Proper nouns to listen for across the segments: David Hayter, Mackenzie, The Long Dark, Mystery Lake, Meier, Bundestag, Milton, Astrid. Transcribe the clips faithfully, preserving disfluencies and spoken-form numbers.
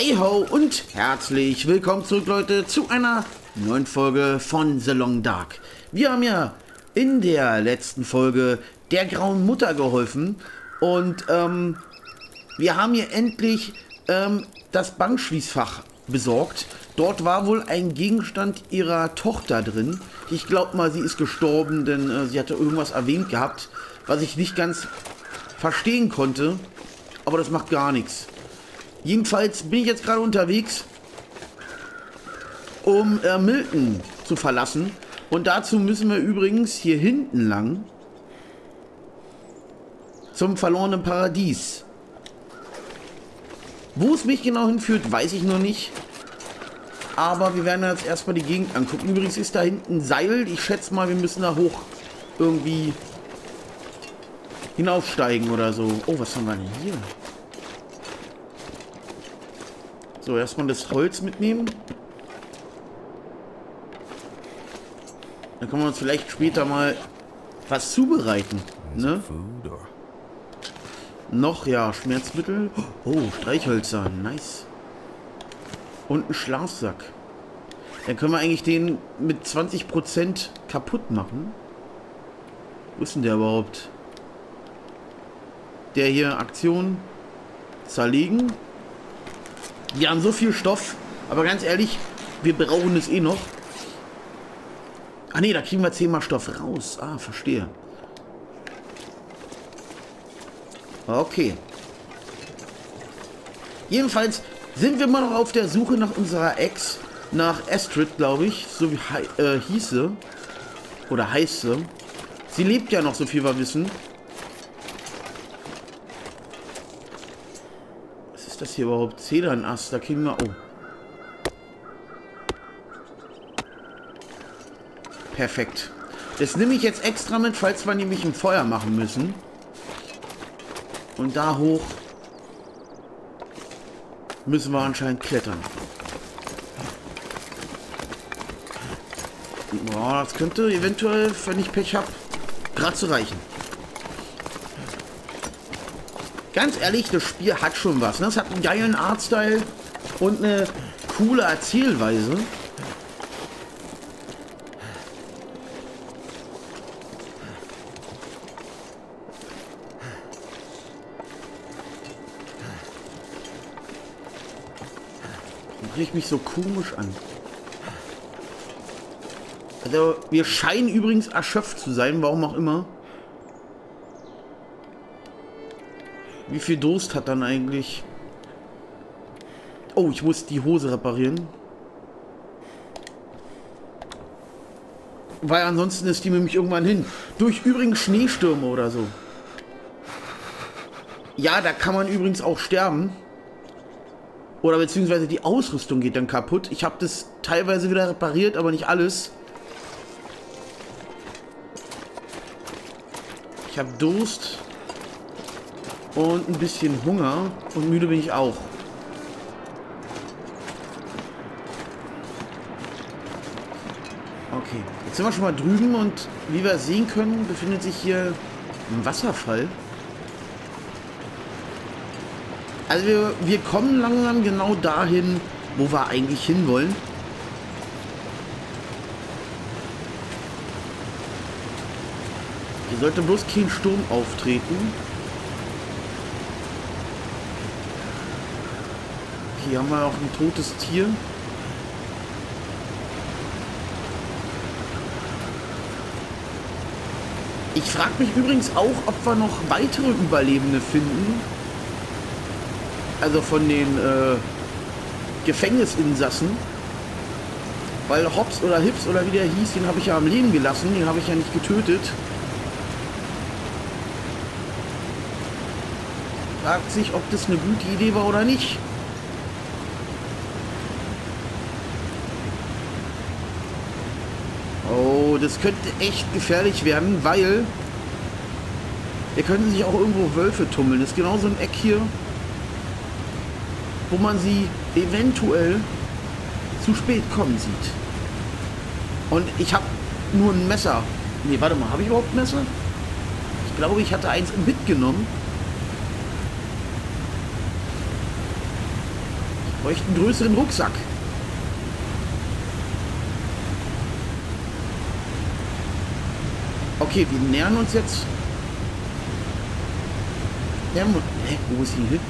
Hey ho und herzlich willkommen zurück, Leute, zu einer neuen Folge von The Long Dark. Wir haben ja in der letzten Folge der grauen Mutter geholfen und ähm, wir haben hier endlich ähm, das Bankschließfach besorgt. Dort war wohl ein Gegenstand ihrer Tochter drin. Ich glaube mal, sie ist gestorben, denn äh, sie hatte irgendwas erwähnt gehabt, was ich nicht ganz verstehen konnte, aber das macht gar nichts. Jedenfalls bin ich jetzt gerade unterwegs, um äh, Milton zu verlassen. Und dazu müssen wir übrigens hier hinten lang zum verlorenen Paradies. Wo es mich genau hinführt, weiß ich noch nicht. Aber wir werden jetzt erstmal die Gegend angucken. Übrigens ist da hinten ein Seil. Ich schätze mal, wir müssen da hoch irgendwie hinaufsteigen oder so. Oh, was haben wir denn hier? So, erstmal das Holz mitnehmen. Dann können wir uns vielleicht später mal was zubereiten. Ne? Noch, ja, Schmerzmittel. Oh, Streichhölzer. Nice. Und ein Schlafsack. Dann können wir eigentlich den mit zwanzig Prozent kaputt machen. Wo ist denn der überhaupt? Der hier, Aktion. Zerlegen. Wir haben so viel Stoff, aber ganz ehrlich, wir brauchen es eh noch. Ah ne, da kriegen wir zehnmal Stoff raus. Ah, verstehe. Okay. Jedenfalls sind wir immer noch auf der Suche nach unserer Ex, nach Astrid, glaube ich, so wie äh, hieße. Oder heiße. Sie lebt ja noch, so viel wir wissen. Das hier überhaupt Zedernast, da kriegen wir... Oh. Perfekt. Das nehme ich jetzt extra mit, falls wir nämlich ein Feuer machen müssen. Und da hoch müssen wir anscheinend klettern. Boah, das könnte eventuell, wenn ich Pech habe, gerade zu reichen. Ganz ehrlich, das Spiel hat schon was. Ne? Das hat einen geilen Artstyle und eine coole Erzählweise. Dann kriege ich mich so komisch an. Also, wir scheinen übrigens erschöpft zu sein, warum auch immer. Wie viel Durst hat dann eigentlich? Oh, ich muss die Hose reparieren. Weil ansonsten ist die nämlich irgendwann hin. Durch übrigens Schneestürme oder so. Ja, da kann man übrigens auch sterben. Oder beziehungsweise die Ausrüstung geht dann kaputt. Ich habe das teilweise wieder repariert, aber nicht alles. Ich habe Durst. Und ein bisschen Hunger. Und müde bin ich auch. Okay. Jetzt sind wir schon mal drüben. Und wie wir sehen können, befindet sich hier ein Wasserfall. Also wir, wir kommen langsam genau dahin, wo wir eigentlich hinwollen. Hier sollte bloß kein Sturm auftreten. Hier haben wir auch ein totes Tier. Ich frage mich übrigens auch, ob wir noch weitere Überlebende finden. Also von den äh, Gefängnisinsassen. Weil Hobbs oder Hips oder wie der hieß, den habe ich ja am Leben gelassen. Den habe ich ja nicht getötet. Fragt sich, ob das eine gute Idee war oder nicht. Das könnte echt gefährlich werden, weil hier können sich auch irgendwo Wölfe tummeln. Das ist genau so ein Eck hier, wo man sie eventuell zu spät kommen sieht. Und ich habe nur ein Messer. Ne, warte mal, habe ich überhaupt ein Messer? Ich glaube, ich hatte eins mitgenommen. Ich bräuchte einen größeren Rucksack. Okay, wir nähern uns jetzt. Ja, hä? Wo ist die hin?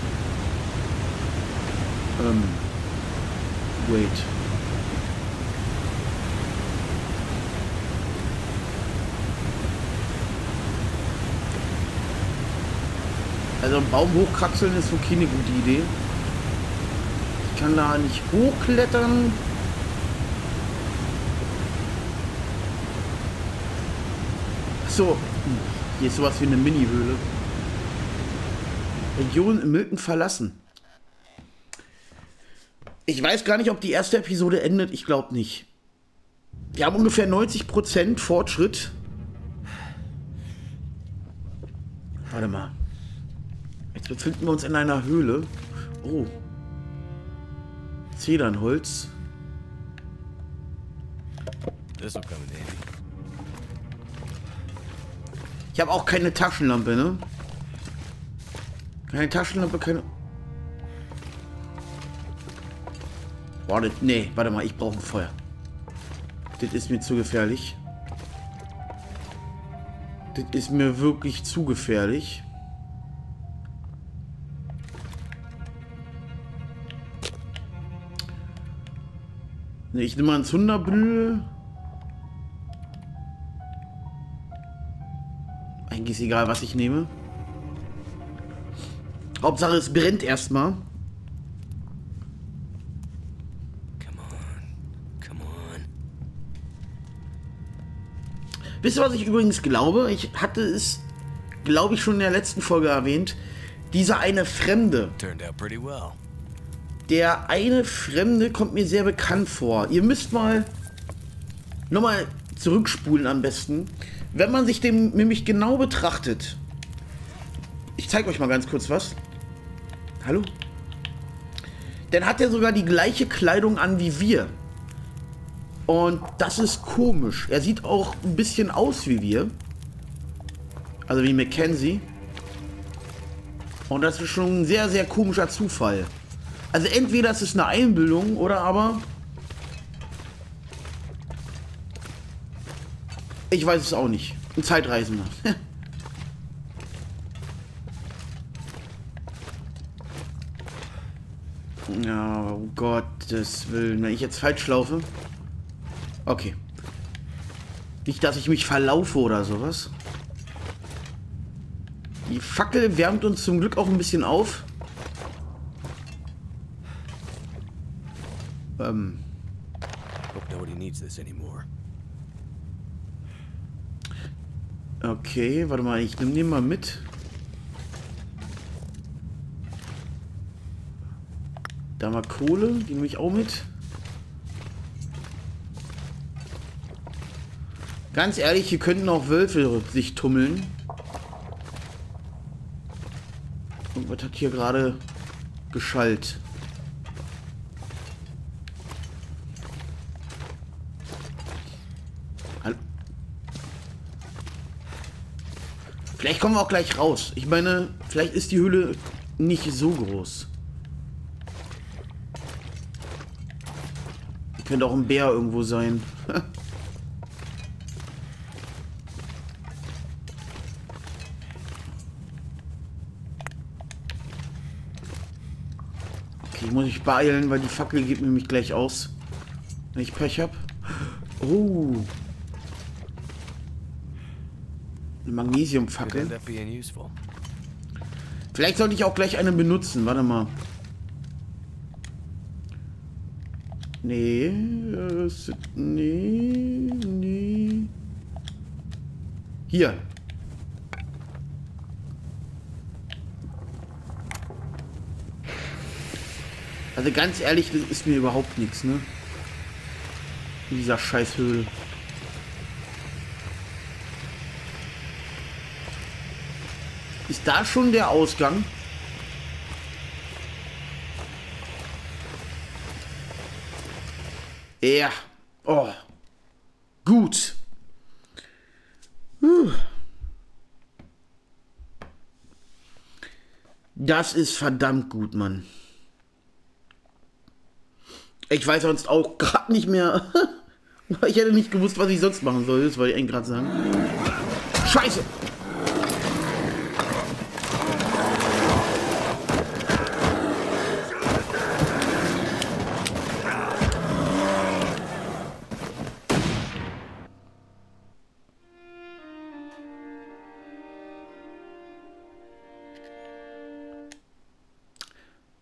Ähm. Wait. Also einen Baum hochkraxeln ist okay eine gute Idee. Ich kann da nicht hochklettern. Achso, hier ist sowas wie eine Mini-Höhle. Region im Milton verlassen. Ich weiß gar nicht, ob die erste Episode endet. Ich glaube nicht. Wir haben ungefähr neunzig Prozent Fortschritt. Warte mal. Jetzt befinden wir uns in einer Höhle. Oh. Zedernholz. Das ist okay. Ich habe auch keine Taschenlampe, ne? Keine Taschenlampe, keine... Warte, nee, warte mal, ich brauche ein Feuer. Das ist mir zu gefährlich. Das ist mir wirklich zu gefährlich. Nee, ich nehme mal einen Zunderbühl. Eigentlich ist egal, was ich nehme. Hauptsache, es brennt erstmal. Come on, come on. Wisst ihr, was ich übrigens glaube? Ich hatte es, glaube ich, schon in der letzten Folge erwähnt. Dieser eine Fremde. Turned out pretty well. Der eine Fremde kommt mir sehr bekannt vor. Ihr müsst mal nochmal zurückspulen am besten. Wenn man sich dem nämlich genau betrachtet. Ich zeige euch mal ganz kurz was. Hallo? Dann hat er sogar die gleiche Kleidung an wie wir. Und das ist komisch. Er sieht auch ein bisschen aus wie wir. Also wie Mackenzie. Und das ist schon ein sehr, sehr komischer Zufall. Also entweder es ist eine Einbildung oder aber... Ich weiß es auch nicht. Ein Zeitreisender. Ja, oh Gottes Willen. Wenn ich jetzt falsch laufe... Okay. Nicht, dass ich mich verlaufe oder sowas. Die Fackel wärmt uns zum Glück auch ein bisschen auf. Ähm... Okay, warte mal, ich nehme den mal mit. Da mal Kohle, die nehme ich auch mit. Ganz ehrlich, hier könnten auch Wölfe sich tummeln. Und was hat hier gerade geschallt? Vielleicht kommen wir auch gleich raus. Ich meine, vielleicht ist die Höhle nicht so groß. Könnte auch ein Bär irgendwo sein. Okay, ich muss mich beeilen, weil die Fackel geht mir nämlich gleich aus. Wenn ich Pech habe. Oh. Eine Magnesiumfackel. Vielleicht sollte ich auch gleich eine benutzen. Warte mal. Nee. Das, nee, nee. Hier. Also ganz ehrlich, das ist mir überhaupt nichts, ne? In dieser Scheißhöhle. Ist da schon der Ausgang? Ja. Oh. Gut. Puh. Das ist verdammt gut, Mann. Ich weiß sonst auch gerade nicht mehr. Ich hätte nicht gewusst, was ich sonst machen soll. Das wollte ich eigentlich gerade sagen. Scheiße!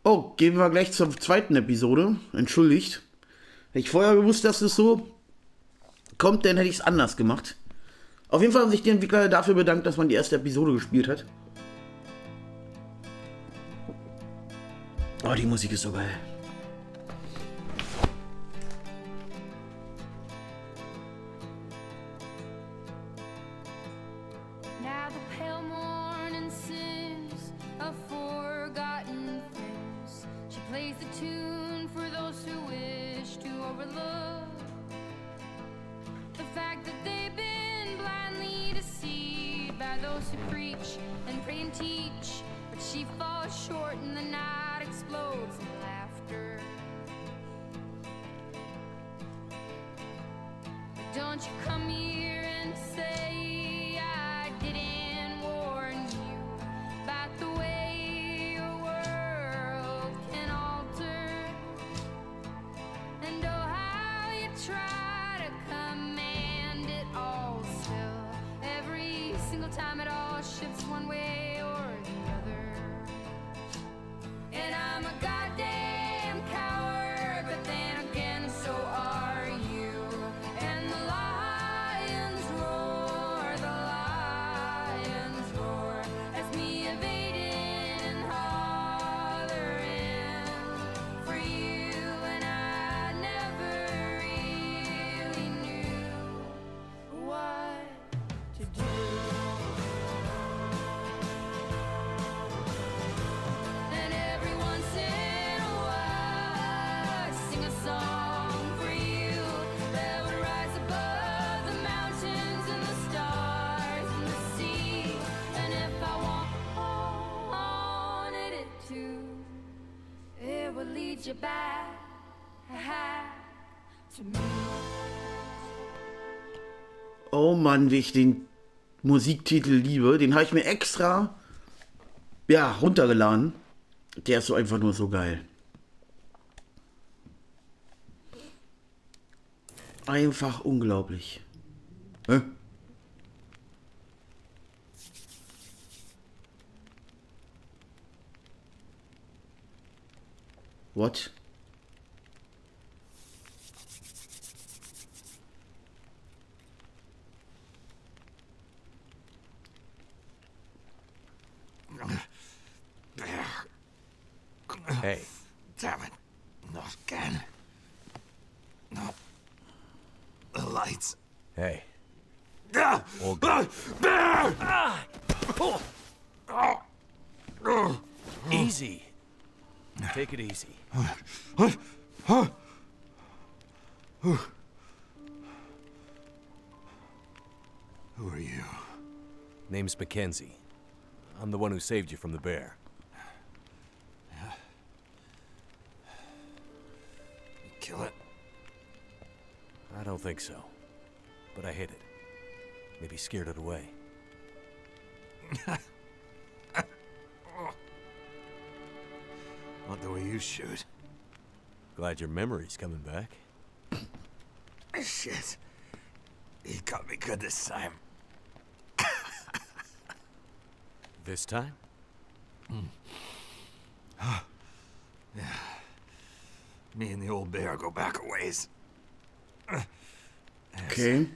Oh, gehen wir gleich zur zweiten Episode. Entschuldigt. Hätte ich vorher gewusst, dass es so kommt, dann hätte ich es anders gemacht. Auf jeden Fall haben sich die Entwickler dafür bedankt, dass man die erste Episode gespielt hat. Oh, die Musik ist so geil. Oh Mann, wie ich den Musiktitel liebe. Den habe ich mir extra, ja, runtergeladen. Der ist so einfach nur so geil. Einfach unglaublich. Hä? What? Hey. Damn it. Not again. No. The lights. Hey. All good. Easy. Take it easy. What? Huh? Who are you? Name's Mackenzie. I'm the one who saved you from the bear. Yeah. You kill it? I don't think so. But I hid it. Maybe scared it away. Not the way you shoot. Glad your memory's coming back. Shit. He got me good this time. This time? Mm. Yeah. Me and the old bear go back a ways. There's, okay.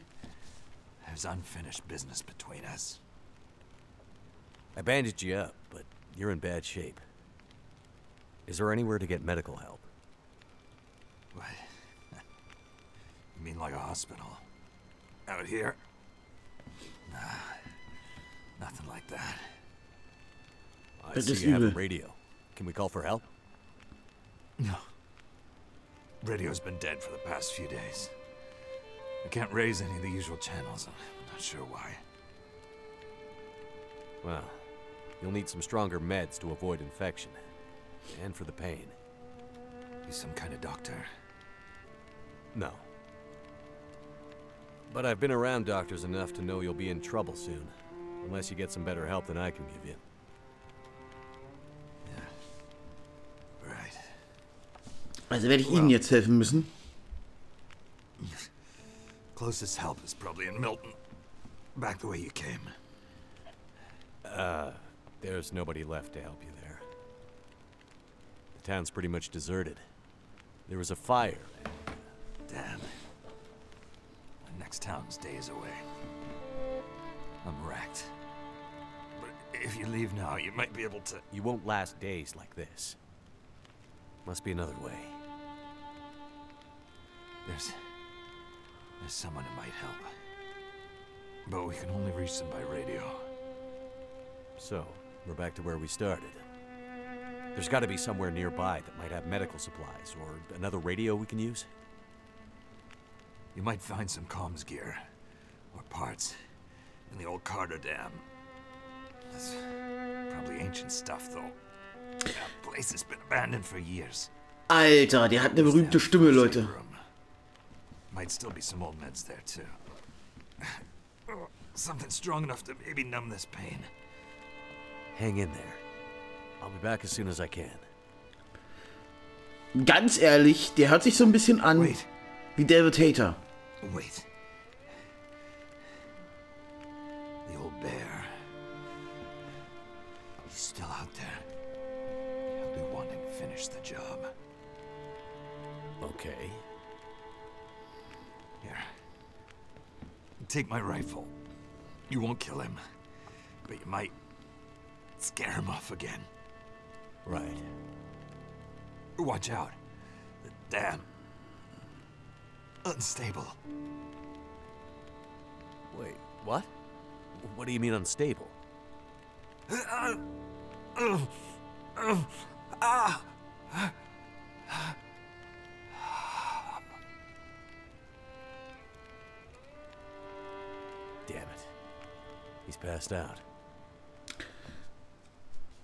There's unfinished business between us. I bandaged you up, but you're in bad shape. Is there anywhere to get medical help? What? You mean like a hospital? Out here? Nah, nothing like that. I see you have a radio. Can we call for help? No. Radio's been dead for the past few days. I can't raise any of the usual channels, and I'm not sure why. Well, you'll need some stronger meds to avoid infection. And for the pain. He's some kind of doctor. No. But I've been around doctors enough to know you'll be in trouble soon. Unless you get some better help than I can give you. Yeah. Right. Also werde ich Ihnen jetzt helfen müssen. Closest help is probably in Milton. Back the way you came. Uh, there's nobody left to help you there. The town's pretty much deserted. There was a fire. Damn. The next town's days away. I'm wrecked. But if you leave now, you might be able to... You won't last days like this. Must be another way. There's... There's someone who might help. But we can only reach them by radio. So, we're back to where we started. There's got to be somewhere nearby that might have medical supplies, or another radio we can use? You might find some comms gear, or parts, in the old Carter Dam. That's probably ancient stuff, though. That place has been abandoned for years. Alter, der hat eine berühmte Stimme, Leute. Might still be some old meds there, too. Something strong enough to maybe numb this pain. Hang in there. I'll be back as soon as I can. Ganz ehrlich, der hört sich so ein bisschen an Wait. Wie David Hayter. Wait. The old bear. He's still out there. He'll be wanting to finish the job. Okay. Here. Take my rifle. You won't kill him, but you might scare him off again. Right. Watch out. The dam. Unstable. Wait, what? What do you mean unstable? Uh, uh, uh, uh, uh, uh. Damn it. He's passed out.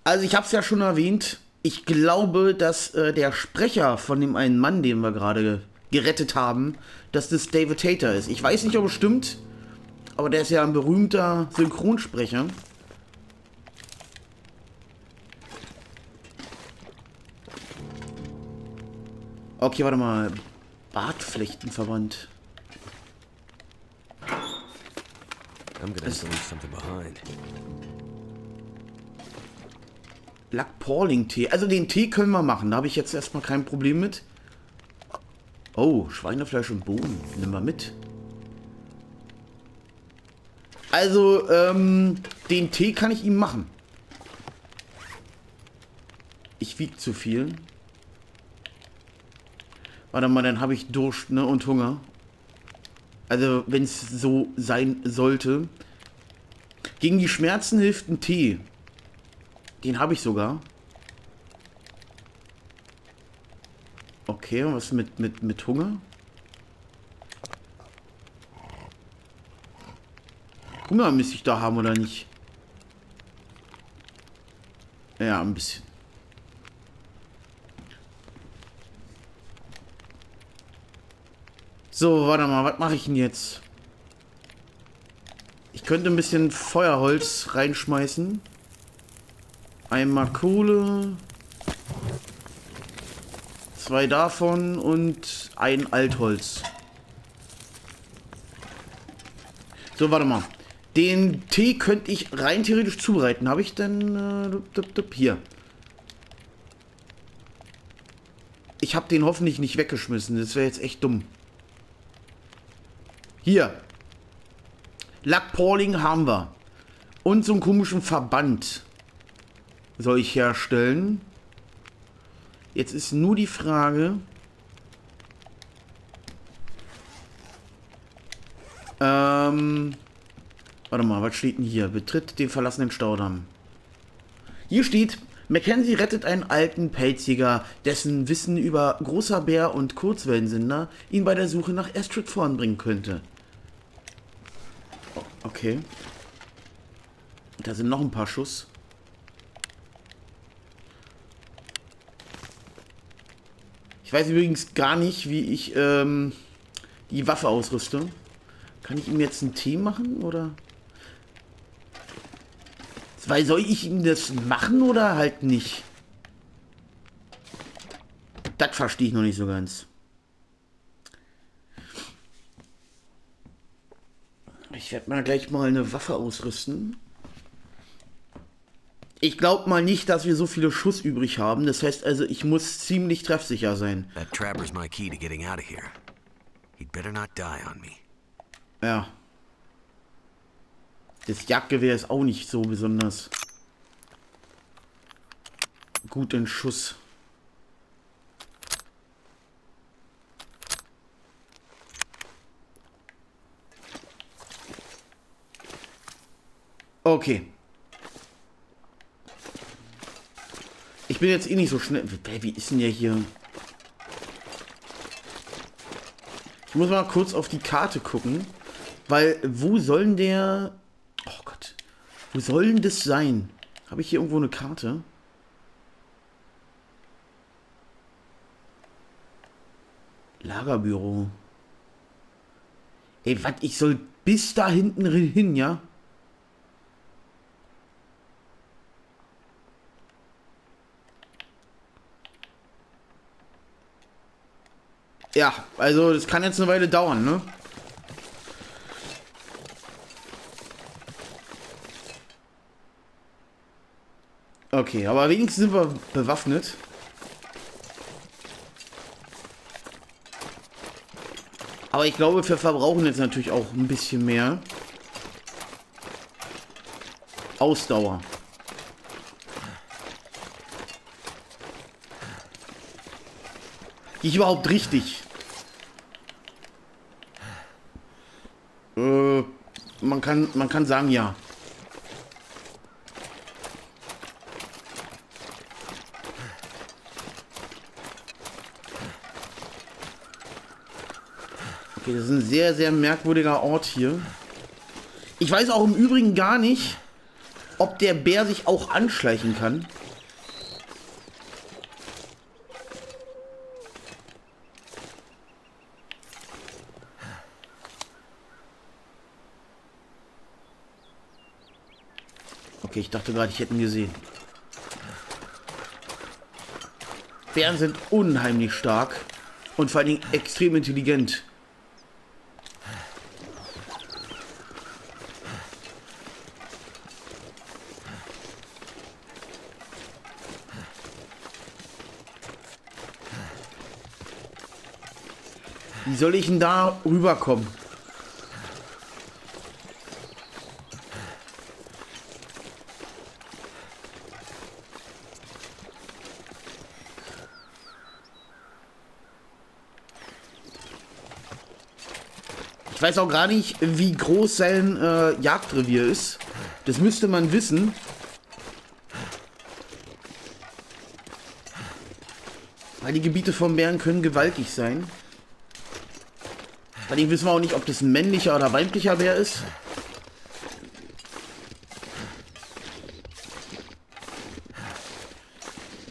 Also ich habe es ja schon erwähnt, ich glaube, dass äh, der Sprecher von dem einen Mann, den wir gerade gerettet haben, dass das David Hayter ist. Ich weiß nicht, ob es stimmt, aber der ist ja ein berühmter Synchronsprecher. Okay, warte mal. Bartflechtenverband. I'm gonna leave something behind. Black Pawling-Tee. Also den Tee können wir machen. Da habe ich jetzt erstmal kein Problem mit. Oh, Schweinefleisch und Bohnen. Nehmen wir mit. Also, ähm, den Tee kann ich ihm machen. Ich wiege zu viel. Warte mal, dann habe ich Durst, ne, und Hunger. Also, wenn es so sein sollte. Gegen die Schmerzen hilft ein Tee. Den habe ich sogar. Okay, und was mit, mit, mit Hunger? Hunger müsste ich da haben, oder nicht? Ja, ein bisschen. So, warte mal, was mache ich denn jetzt? Ich könnte ein bisschen Feuerholz reinschmeißen. Einmal Kohle, zwei davon und ein Altholz. So, warte mal. Den Tee könnte ich rein theoretisch zubereiten. Habe ich denn... Äh, dup, dup, dup, hier. Ich habe den hoffentlich nicht weggeschmissen. Das wäre jetzt echt dumm. Hier. Lackpawling haben wir. Und so einen komischen Verband. Soll ich herstellen? Jetzt ist nur die Frage, ähm, warte mal, was steht denn hier? Betritt den verlassenen Staudamm. Hier steht, Mackenzie rettet einen alten Pelzjäger, dessen Wissen über großer Bär und Kurzwellensender ihn bei der Suche nach Astrid voranbringen könnte. Okay. Da sind noch ein paar Schuss. Ich weiß übrigens gar nicht, wie ich ähm, Die Waffenausrüstung. Kann ich ihm jetzt einen Tee machen, oder? Weil soll ich ihm das machen oder halt nicht? Das verstehe ich noch nicht so ganz. Ich werde mal gleich mal eine Waffe ausrüsten. Ich glaube mal nicht, dass wir so viele Schuss übrig haben. Das heißt also, ich muss ziemlich treffsicher sein. Ja. Das Jagdgewehr ist auch nicht so besonders gut in Schuss. Okay. Ich bin jetzt eh nicht so schnell. Wie ist denn der hier? Ich muss mal kurz auf die Karte gucken. Weil, wo soll denn der... Oh Gott. Wo soll denn das sein? Habe ich hier irgendwo eine Karte? Lagerbüro. Ey, was? Ich soll bis da hinten hin, ja? Ja, also das kann jetzt eine Weile dauern, ne? Okay, aber wenigstens sind wir bewaffnet. Aber ich glaube, wir verbrauchen jetzt natürlich auch ein bisschen mehr Ausdauer. Gehe ich überhaupt richtig? Äh, man kann, man kann sagen, ja. Das ist ein sehr, sehr merkwürdiger Ort hier. Ich weiß auch im Übrigen gar nicht, ob der Bär sich auch anschleichen kann. Okay, ich dachte gerade, ich hätte ihn gesehen. Bären sind unheimlich stark und vor allen Dingen extrem intelligent. Wie soll ich denn da rüberkommen? Ich weiß auch gar nicht, wie groß sein äh, Jagdrevier ist. Das müsste man wissen. Weil die Gebiete von Bären können gewaltig sein. Bei dem wissen wir auch nicht, ob das ein männlicher oder weiblicher Bär ist.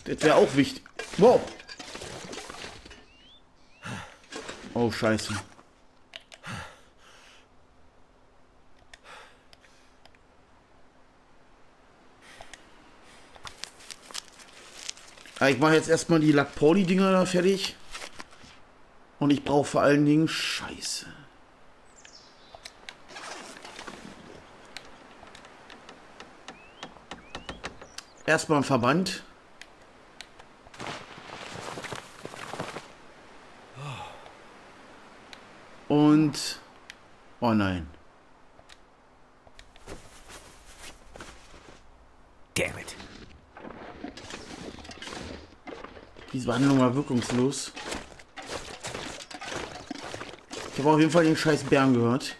Das wäre auch wichtig. Wow. Oh, scheiße. Ich mache jetzt erstmal die Lackpoli-Dinger da fertig. Und ich brauche vor allen Dingen Scheiße. Erstmal ein Verband. Und... Oh nein. Damn it. Diese Behandlung war wirkungslos. Ich habe auf jeden Fall den scheiß Bären gehört.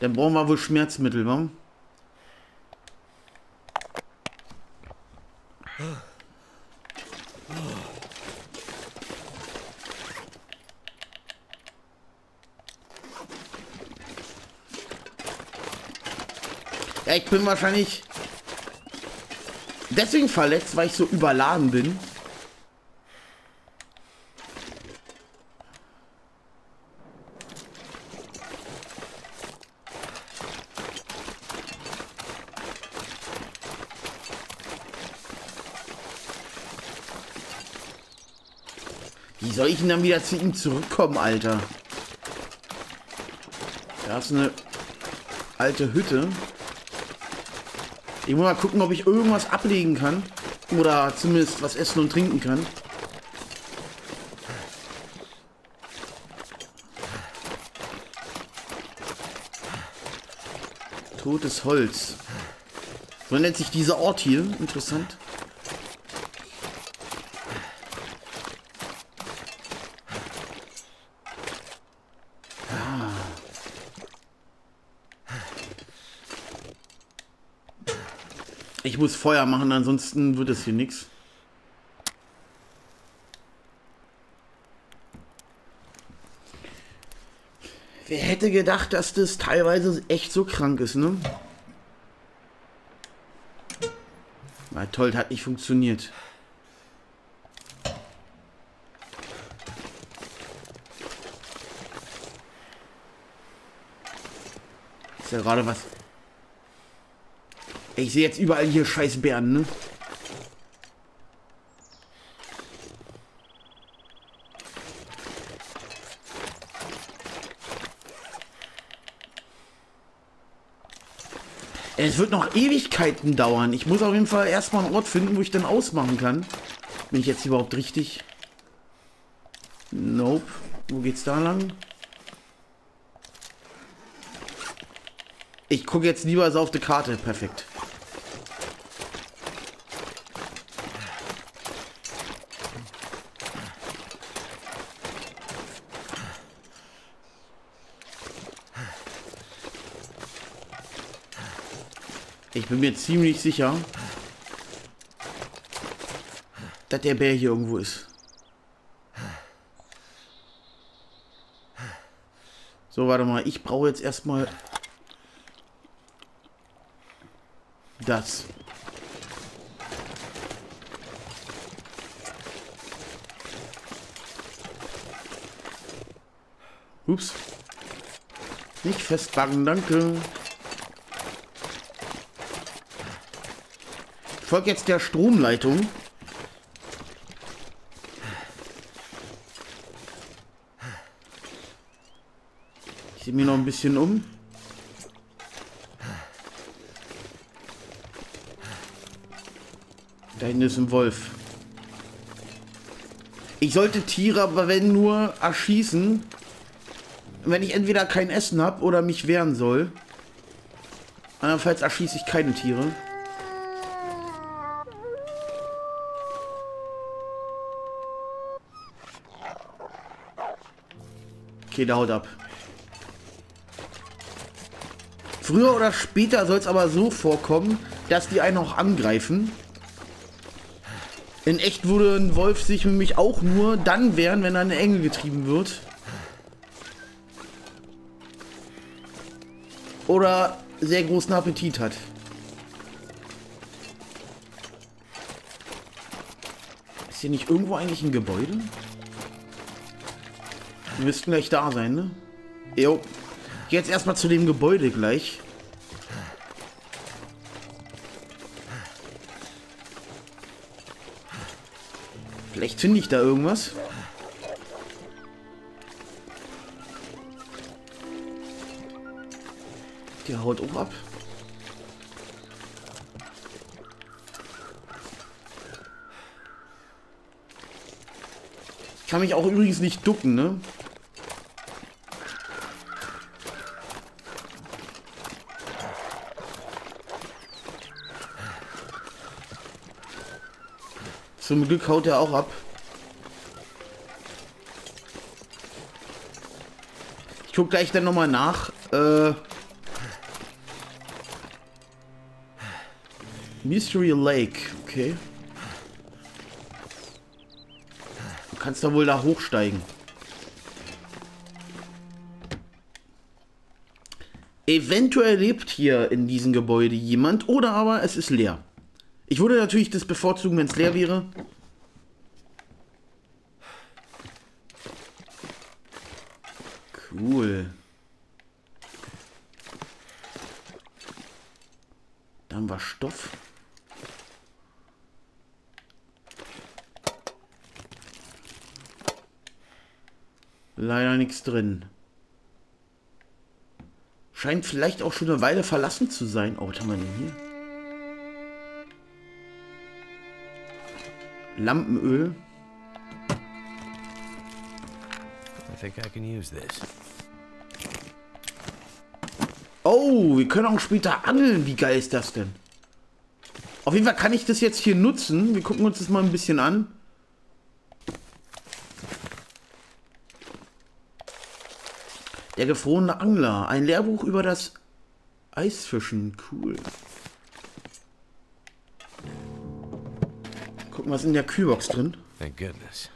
Dann brauchen wir wohl Schmerzmittel, wa? Ja, ich bin wahrscheinlich deswegen verletzt, weil ich so überladen bin. Wie soll ich denn dann wieder zu ihm zurückkommen, Alter? Da ist eine alte Hütte. Ich muss mal gucken, ob ich irgendwas ablegen kann. Oder zumindest was essen und trinken kann. Totes Holz. So nennt sich dieser Ort hier. Interessant. Ich muss Feuer machen, ansonsten wird es hier nichts. Wer hätte gedacht, dass das teilweise echt so krank ist, ne? Na toll, hat nicht funktioniert. Ist ja gerade was... Ich sehe jetzt überall hier scheiß Bären, ne? Es wird noch Ewigkeiten dauern. Ich muss auf jeden Fall erstmal einen Ort finden, wo ich dann ausmachen kann. Bin ich jetzt überhaupt richtig? Nope. Wo geht's da lang? Ich gucke jetzt lieber so auf die Karte. Perfekt. Ich bin mir ziemlich sicher, dass der Bär hier irgendwo ist. So, warte mal. Ich brauche jetzt erstmal das. Ups. Nicht festbacken, danke. Ich folge jetzt der Stromleitung. Ich sehe mir noch ein bisschen um. Da hinten ist ein Wolf. Ich sollte Tiere aber wenn nur erschießen, wenn ich entweder kein Essen habe oder mich wehren soll. Andernfalls erschieße ich keine Tiere. Okay, der haut ab. Früher oder später soll es aber so vorkommen, dass die einen auch angreifen. In echt würde ein Wolf sich mit mich auch nur dann wehren, wenn er in eine Enge getrieben wird. Oder sehr großen Appetit hat. Ist hier nicht irgendwo eigentlich ein Gebäude? Wir müssten gleich da sein, ne? Jo. Ich gehe jetzt erstmal zu dem Gebäude gleich. Vielleicht finde ich da irgendwas. Der haut auch ab. Ich kann mich auch übrigens nicht ducken, ne? Zum Glück haut er auch ab. Ich gucke gleich dann nochmal nach. Äh, Mystery Lake. Okay. Du kannst da wohl da hochsteigen. Eventuell lebt hier in diesem Gebäude jemand oder aber es ist leer. Ich würde natürlich das bevorzugen, wenn es leer wäre. Cool. Dann war Stoff. Leider nichts drin. Scheint vielleicht auch schon eine Weile verlassen zu sein. Oh, was haben wir denn hier? Lampenöl. I think I can use this. Oh, wir können auch später angeln. Wie geil ist das denn? Auf jeden Fall kann ich das jetzt hier nutzen. Wir gucken uns das mal ein bisschen an. Der gefrorene Angler. Ein Lehrbuch über das Eisfischen. Cool. Gucken, was in der Kühlbox drin. Thank goodness.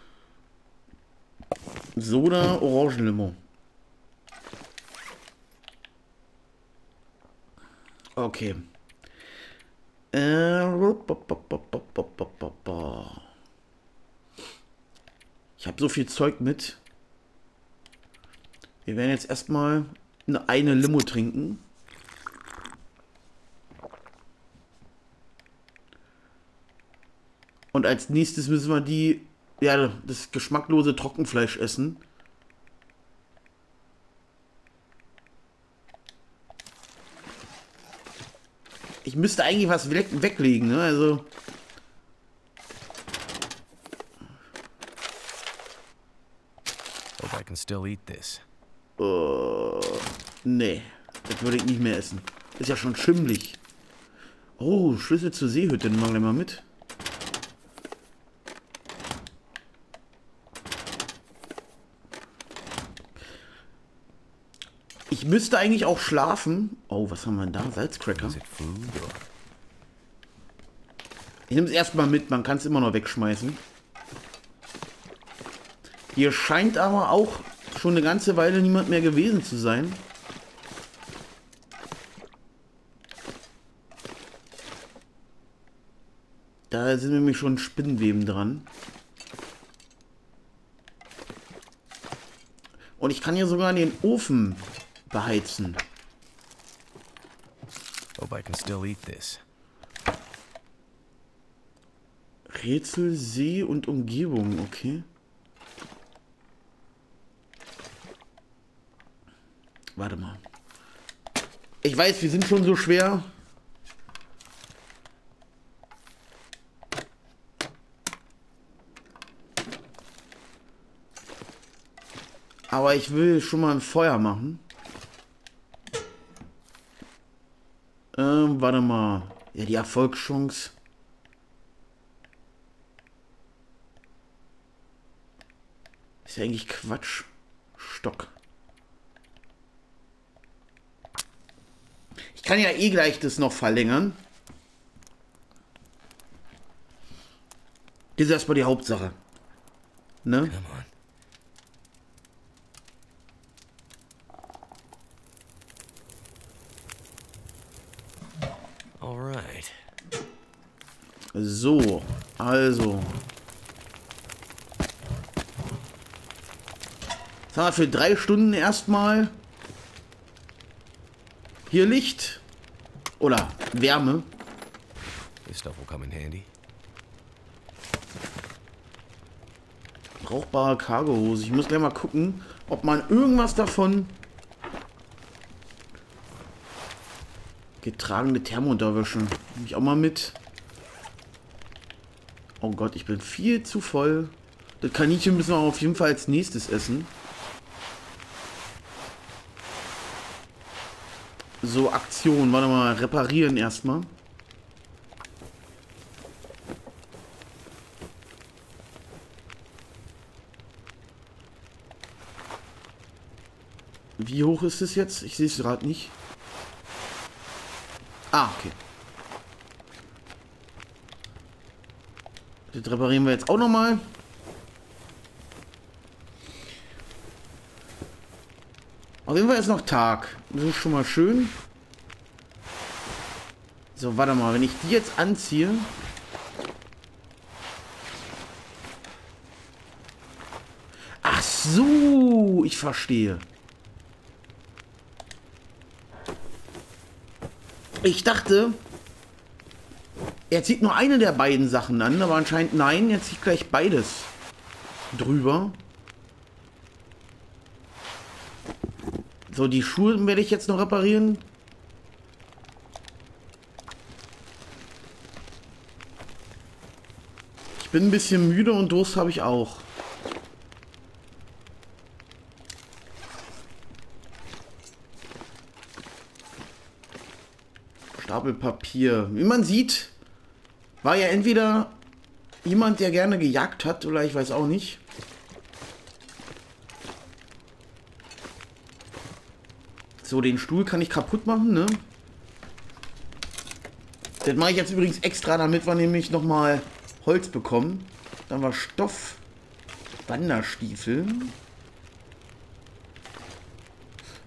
Soda, Orangenlimo. Okay. Äh, ich habe so viel Zeug mit. Wir werden jetzt erstmal eine, eine Limo trinken. Und als nächstes müssen wir die, ja, das geschmacklose Trockenfleisch essen. Ich müsste eigentlich was we weglegen, ne? Also. Hope I can still eat this. Uh, nee, das würde ich nicht mehr essen. Ist ja schon schimmelig. Oh, Schlüssel zur Seehütte, den machen wir mal mit. Ich müsste eigentlich auch schlafen. Oh, was haben wir denn da? Salzcracker. Ich nehme es erstmal mit, man kann es immer noch wegschmeißen. Hier scheint aber auch schon eine ganze Weile niemand mehr gewesen zu sein. Da sind nämlich schon Spinnenweben dran. Und ich kann hier sogar den Ofen beheizen. Hope I can still eat this. Rätsel, See und Umgebung, okay. Warte mal. Ich weiß, wir sind schon so schwer. Aber ich will schon mal ein Feuer machen. Ähm, warte mal. Ja, die Erfolgschance. Ist ja eigentlich Quatsch. Stock. Ich kann ja eh gleich das noch verlängern. Das ist erstmal die Hauptsache. Ne? Alright. So, also. Jetzt haben wir für drei Stunden erstmal hier Licht oder Wärme. This stuff will come in handy. Brauchbare Cargohose. Ich muss gleich mal gucken, ob man irgendwas davon. Getragene Thermounterwäsche. Nehme ich auch mal mit. Oh Gott, ich bin viel zu voll. Das Kaninchen müssen wir auf jeden Fall als nächstes essen. So, Aktion. Warte mal, reparieren erstmal. Wie hoch ist es jetzt? Ich sehe es gerade nicht. Ah, okay. Das reparieren wir jetzt auch nochmal. Auf jeden Fall ist noch Tag. Das ist schon mal schön. So, warte mal. Wenn ich die jetzt anziehe. Ach so, ich verstehe. Ich dachte, er zieht nur eine der beiden Sachen an. Aber anscheinend nein, er zieht gleich beides drüber. So, die Schuhe werde ich jetzt noch reparieren. Ich bin ein bisschen müde und Durst habe ich auch. Stapel Papier. Wie man sieht, war ja entweder jemand, der gerne gejagt hat, oder ich weiß auch nicht. So, den Stuhl kann ich kaputt machen, ne? Das mache ich jetzt übrigens extra, damit wir nämlich nochmal Holz bekommen. Dann war Stoff, Wanderstiefel.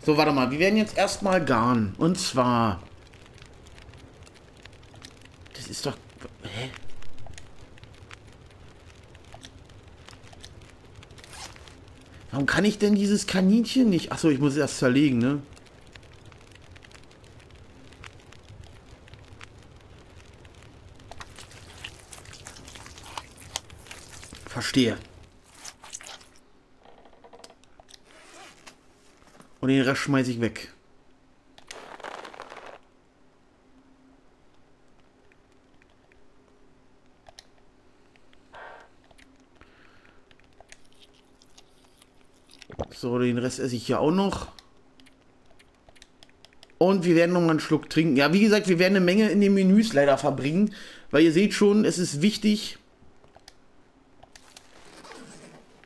So, warte mal. Wir werden jetzt erstmal garn. Und zwar... Das ist doch... Hä? Warum kann ich denn dieses Kaninchen nicht... Achso, ich muss es erst zerlegen, ne? Verstehe. Und den Rest schmeiße ich weg. So, den Rest esse ich hier auch noch. Und wir werden noch mal einen Schluck trinken. Ja, wie gesagt, wir werden eine Menge in den Menüs leider verbringen. Weil ihr seht schon, es ist wichtig...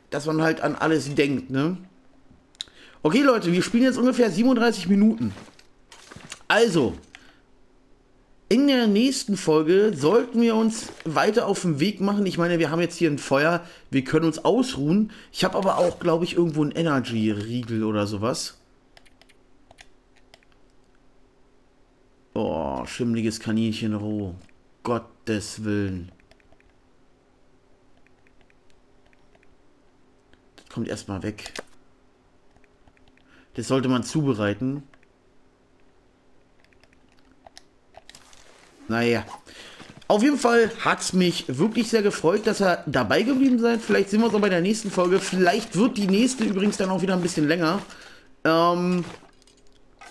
dass man halt an alles denkt, ne? Okay, Leute, wir spielen jetzt ungefähr siebenunddreißig Minuten. Also, in der nächsten Folge sollten wir uns weiter auf den Weg machen. Ich meine, wir haben jetzt hier ein Feuer, wir können uns ausruhen. Ich habe aber auch, glaube ich, irgendwo einen Energy-Riegel oder sowas. Oh, schimmliges Kaninchen roh. Gottes Willen. Kommt erstmal weg. Das sollte man zubereiten. Naja. Auf jeden Fall hat es mich wirklich sehr gefreut, dass ihr dabei geblieben seid. Vielleicht sehen wir uns auch bei der nächsten Folge. Vielleicht wird die nächste übrigens dann auch wieder ein bisschen länger. Ähm,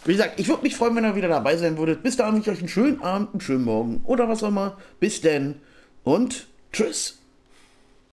wie gesagt, ich würde mich freuen, wenn ihr wieder dabei sein würdet. Bis dahin wünsche ich euch einen schönen Abend, einen schönen Morgen oder was auch immer. Bis denn und tschüss.